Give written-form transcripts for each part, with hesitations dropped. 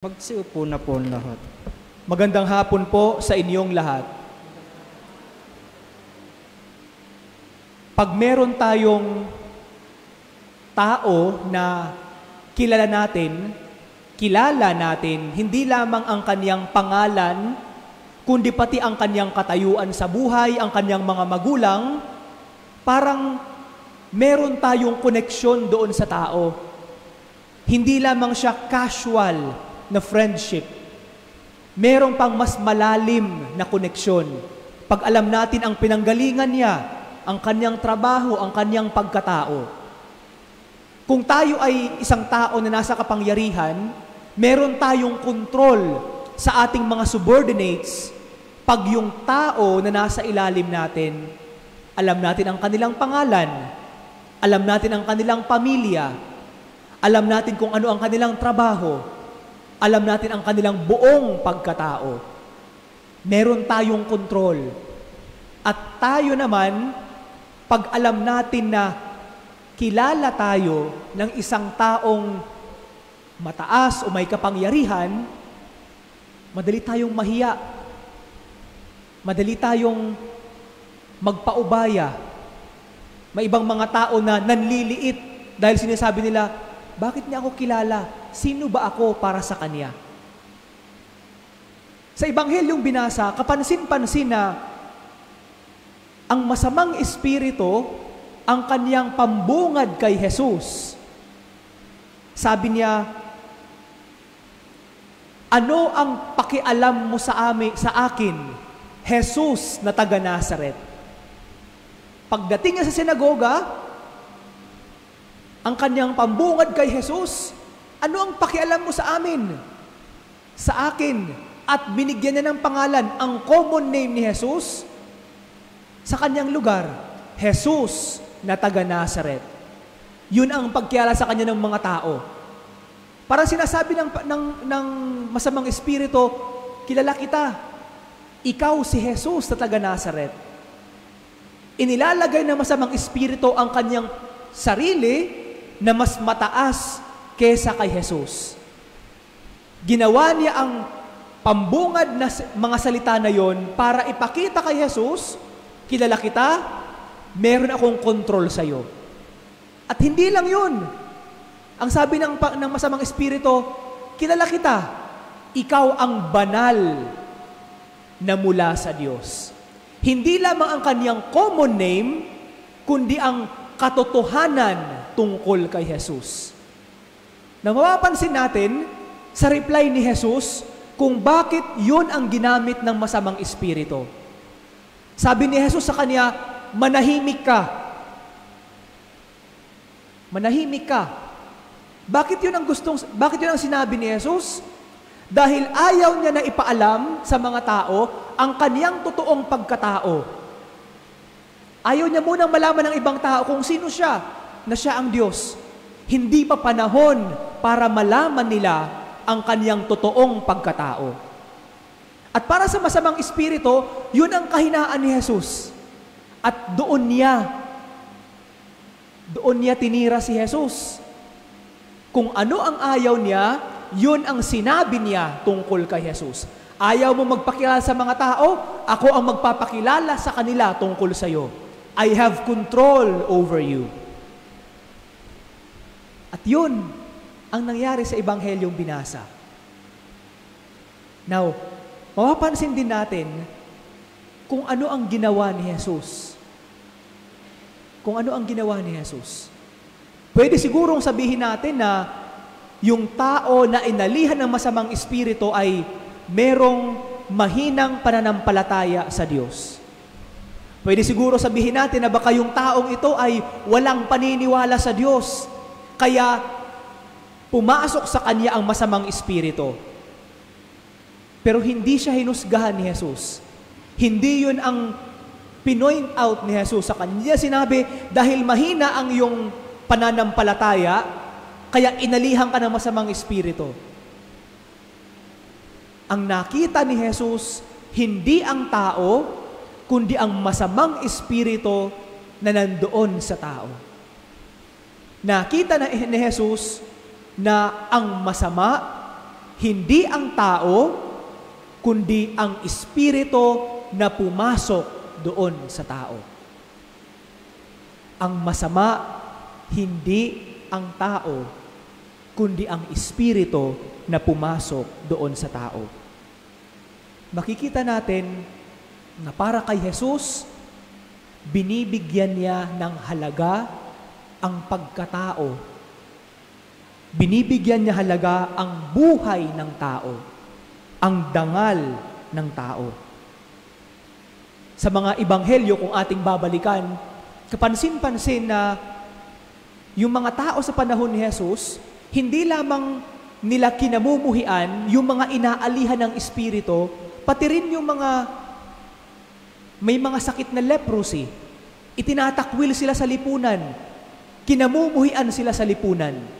Magsiupo na po lahat. Magandang hapon po sa inyong lahat. Pag meron tayong tao na kilala natin, hindi lamang ang kaniyang pangalan, kundi pati ang kaniyang katayuan sa buhay, ang kaniyang mga magulang, parang meron tayong koneksyon doon sa tao. Hindi lamang siya casual na friendship. Merong pang mas malalim na koneksyon. Pag alam natin ang pinanggalingan niya, ang kanyang trabaho, ang kanyang pagkatao. Kung tayo ay isang tao na nasa kapangyarihan, meron tayong control sa ating mga subordinates pag yung tao na nasa ilalim natin, alam natin ang kanilang pangalan, alam natin ang kanilang pamilya, alam natin kung ano ang kanilang trabaho, alam natin ang kanilang buong pagkatao. Meron tayong kontrol. At tayo naman, pag alam natin na kilala tayo ng isang taong mataas o may kapangyarihan, madali tayong mahiya. Madali tayong magpaubaya. May ibang mga tao na nanliliit dahil sinasabi nila, bakit niya ako kilala? Sino ba ako para sa Kanya? Sa Ebanghelyong binasa, kapansin-pansin na ang masamang espiritu ang kaniyang pambungad kay Jesus. Sabi niya, ano ang pakialam mo sa akin, Jesus na taga Nazaret? Pagdating niya sa sinagoga, ang kaniyang pambungad kay Jesus, ano ang pakialam mo sa amin? Sa akin. At binigyan niya ng pangalan, ang common name ni Jesus, sa kanyang lugar, Jesus na taga Nazaret. Yun ang pagkilala sa kanya ng mga tao. Para sinasabi ng masamang espiritu, kilala kita, ikaw si Jesus na taga Nazaret. Inilalagay ng masamang espiritu ang kanyang sarili na mas mataas kesa kay Jesus. Ginawa niya ang pambungad na mga salita na yon para ipakita kay Jesus, kilala kita, meron akong control sa iyo. At hindi lang yun. Ang sabi ng masamang espiritu, kilala kita, ikaw ang banal na mula sa Diyos. Hindi lamang ang kaniyang common name, kundi ang katotohanan tungkol kay Jesus. Na mapapansin natin sa reply ni Jesus kung bakit yun ang ginamit ng masamang espiritu. Sabi ni Jesus sa kanya, manahimik ka. Manahimik ka. Bakit yun ang sinabi ni Jesus? Dahil ayaw niya na ipaalam sa mga tao ang kaniyang totoong pagkatao. Ayaw niya munang malaman ng ibang tao kung sino siya, na siya ang Diyos. Hindi pa panahon para malaman nila ang kaniyang totoong pagkatao. At para sa masamang espiritu, yun ang kahinaan ni Jesus. At doon niya tinira si Jesus. Kung ano ang ayaw niya, yun ang sinabi niya tungkol kay Jesus. Ayaw mo magpakilala sa mga tao, ako ang magpapakilala sa kanila tungkol sa iyo. I have control over you. At yun ang nangyari sa Ebanghelyong binasa. Now, mapapansin din natin kung ano ang ginawa ni Jesus. Kung ano ang ginawa ni Jesus. Pwede sigurong sabihin natin na yung tao na inalihan ng masamang espiritu ay merong mahinang pananampalataya sa Diyos. Pwede siguro sabihin natin na baka yung taong ito ay walang paniniwala sa Diyos. Kaya, pumasok sa kanya ang masamang espiritu. Pero hindi siya hinusgahan ni Jesus. Hindi yun ang pinoint out ni Jesus sa kanya. Sinabi, dahil mahina ang iyong pananampalataya, kaya inalihan ka ng masamang espiritu. Ang nakita ni Jesus, hindi ang tao, kundi ang masamang espiritu na nandoon sa tao. Nakita ni Jesus na ang masama Hindi ang tao, kundi ang espiritu na pumasok doon sa tao. Ang masama, hindi ang tao, kundi ang espiritu na pumasok doon sa tao. Makikita natin na para kay Jesus, binibigyan niya ng halaga ang pagkatao. Binibigyan niya halaga ang buhay ng tao, ang dangal ng tao. Sa mga ebanghelyo, kung ating babalikan, kapansin-pansin na yung mga tao sa panahon ni Jesus, hindi lamang nila kinamumuhian yung mga inaalihan ng espiritu, pati rin yung mga may mga sakit na leprosy. Itinatakwil sila sa lipunan. Kinamumuhian sila sa lipunan.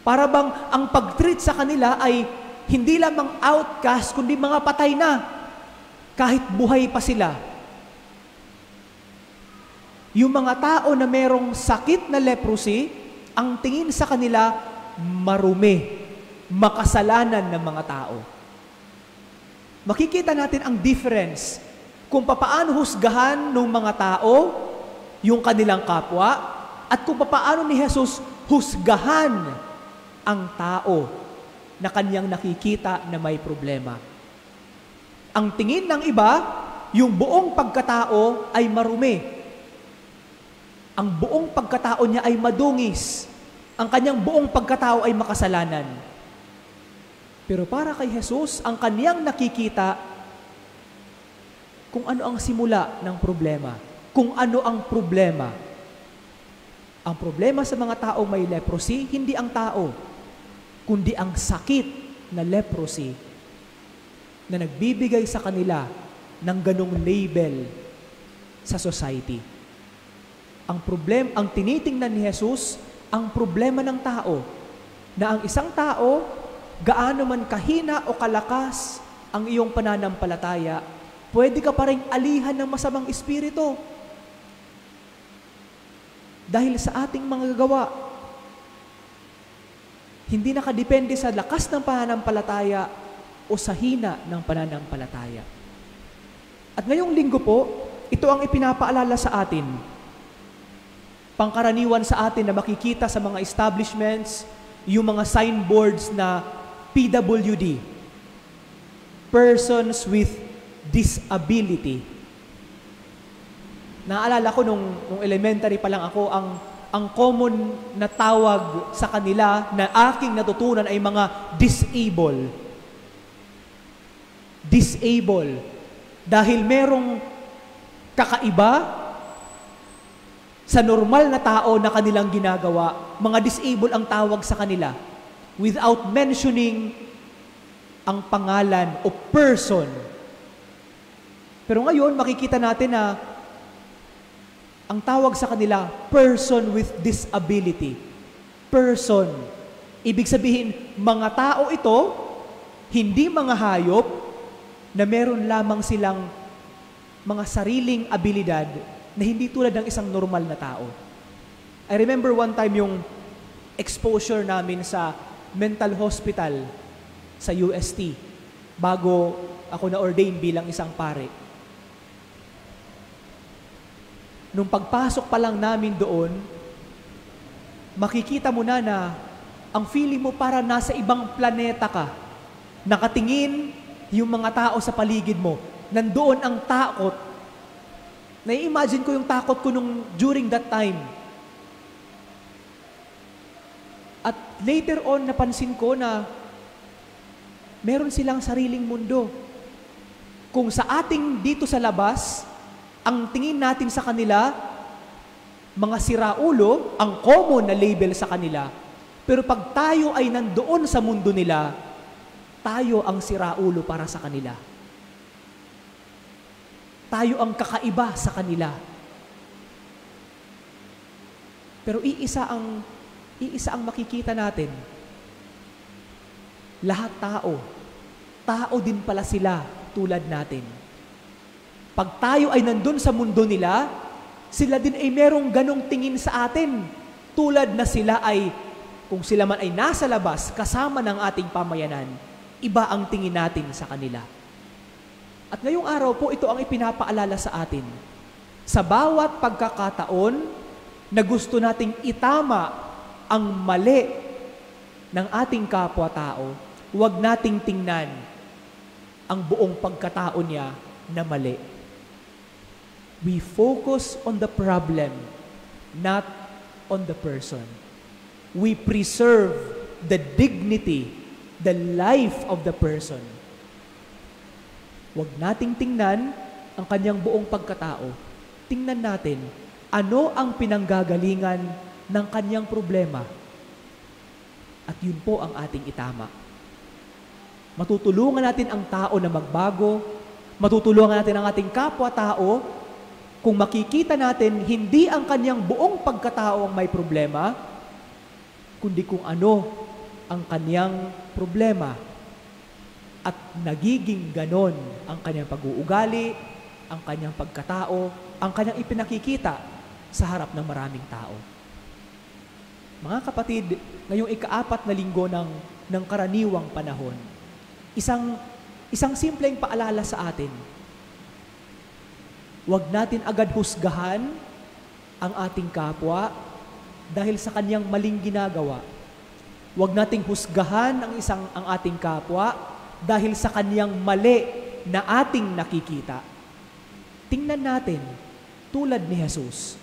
Para bang ang pag-treat sa kanila ay hindi lamang outcast, kundi mga patay na, kahit buhay pa sila. Yung mga tao na merong sakit na leprosy, ang tingin sa kanila, marumi, makasalanan ng mga tao. Makikita natin ang difference kung papaano husgahan ng mga tao, yung kanilang kapwa, at kung papaano ni Jesus husgahan ang tao na kanyang nakikita na may problema. Ang tingin ng iba, yung buong pagkatao ay marumi. Ang buong pagkatao niya ay madungis. Ang kanyang buong pagkatao ay makasalanan. Pero para kay Jesus, ang kanyang nakikita kung ano ang simula ng problema, kung ano ang problema. Ang problema sa mga tao may leprosy, hindi ang tao, kundi ang sakit na leprosy na nagbibigay sa kanila ng ganong label sa society. Ang tinitingnan ni Jesus, ang problema ng tao, na ang isang tao, gaano man kahina o kalakas ang iyong pananampalataya, pwede ka pa rin alihan ng masamang espiritu. Dahil sa ating mga gawa, hindi nakadepende sa lakas ng pananampalataya o sa hina ng pananampalataya. At ngayong linggo po, ito ang ipinapaalala sa atin. Pangkaraniwan sa atin na makikita sa mga establishments, yung mga signboards na PWD, Persons with Disability. Naalala ko nung elementary pa lang ako, ang common na tawag sa kanila na aking natutunan ay mga disable. Disable. Dahil merong kakaiba sa normal na tao na kanilang ginagawa, mga disable ang tawag sa kanila without mentioning ang pangalan o person. Pero ngayon, makikita natin na ang tawag sa kanila, person with disability. Person. Ibig sabihin, mga tao ito, hindi mga hayop, na meron lamang silang mga sariling abilidad na hindi tulad ng isang normal na tao. I remember one time yung exposure namin sa mental hospital sa UST bago ako na-ordain bilang isang pare. Nung pagpasok pa lang namin doon, makikita mo na ang feeling mo para nasa ibang planeta ka. Nakatingin yung mga tao sa paligid mo. Nandoon ang takot. Nai-imagine ko yung takot ko during that time. At later on, napansin ko na meron silang sariling mundo. Kung sa ating dito sa labas, ang tingin natin sa kanila, mga siraulo, ang common na label sa kanila. Pero pag tayo ay nandoon sa mundo nila, tayo ang siraulo para sa kanila. Tayo ang kakaiba sa kanila. Pero iisa ang makikita natin. Lahat tao. Tao din pala sila tulad natin. Pag tayo ay nandun sa mundo nila, sila din ay merong ganong tingin sa atin. Tulad na sila ay, kung sila man ay nasa labas, kasama ng ating pamayanan, iba ang tingin natin sa kanila. At ngayong araw po, ito ang ipinapaalala sa atin. Sa bawat pagkakataon na gusto nating itama ang mali ng ating kapwa-tao, huwag nating tingnan ang buong pagkatao niya na mali. We focus on the problem, not on the person. We preserve the dignity, the life of the person. Huwag nating tingnan ang kanyang buong pagkatao. Tingnan natin ano ang pinanggagalingan ng kanyang problema. At yun po ang ating itama. Matutulungan natin ang tao na magbago. Matutulungan natin ang ating kapwa-tao kung makikita natin hindi ang kanyang buong pagkatao ang may problema, kundi kung ano ang kanyang problema. At nagiging ganon ang kanyang pag-uugali, ang kanyang pagkatao, ang kanyang ipinakikita sa harap ng maraming tao. Mga kapatid, ngayong ikaapat na linggo ng karaniwang panahon, isang simpleng paalala sa atin. Huwag natin agad husgahan ang ating kapwa dahil sa kanyang maling ginagawa. Huwag nating husgahan ang ating kapwa dahil sa kaniyang mali na ating nakikita. Tingnan natin, tulad ni Jesus,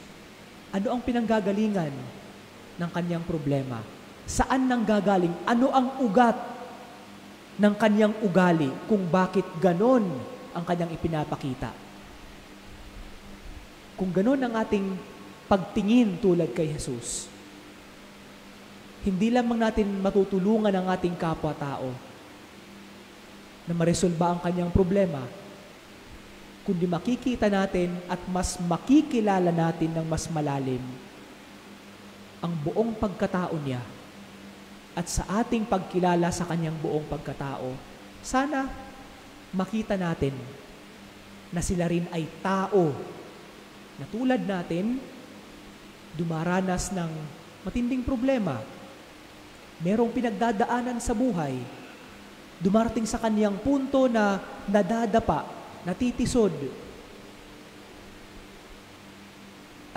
ano ang pinanggagalingan ng kaniyang problema? Saan nanggagaling? Ano ang ugat ng kaniyang ugali kung bakit ganon ang kaniyang ipinapakita? Kung ganon ang ating pagtingin tulad kay Jesus, hindi lamang natin matutulungan ang ating kapwa-tao na maresolba ang kanyang problema, kundi makikita natin at mas makikilala natin ng mas malalim ang buong pagkatao niya. At sa ating pagkilala sa kanyang buong pagkatao, sana makita natin na sila rin ay tao na tulad natin, dumaranas ng matinding problema, merong pinagdadaanan sa buhay, dumarating sa kaniyang punto na nadadapa, natitisod.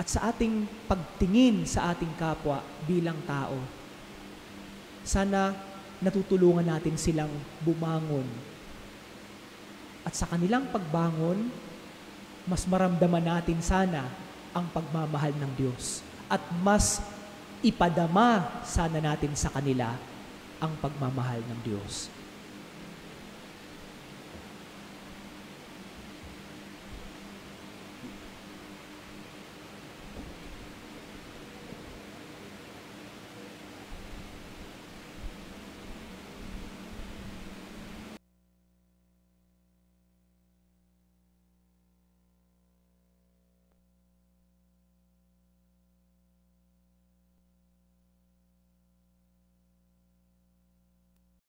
At sa ating pagtingin sa ating kapwa bilang tao, sana natutulungan natin silang bumangon. At sa kanilang pagbangon, mas maramdaman natin sana ang pagmamahal ng Diyos. At mas ipadama sana natin sa kanila ang pagmamahal ng Diyos.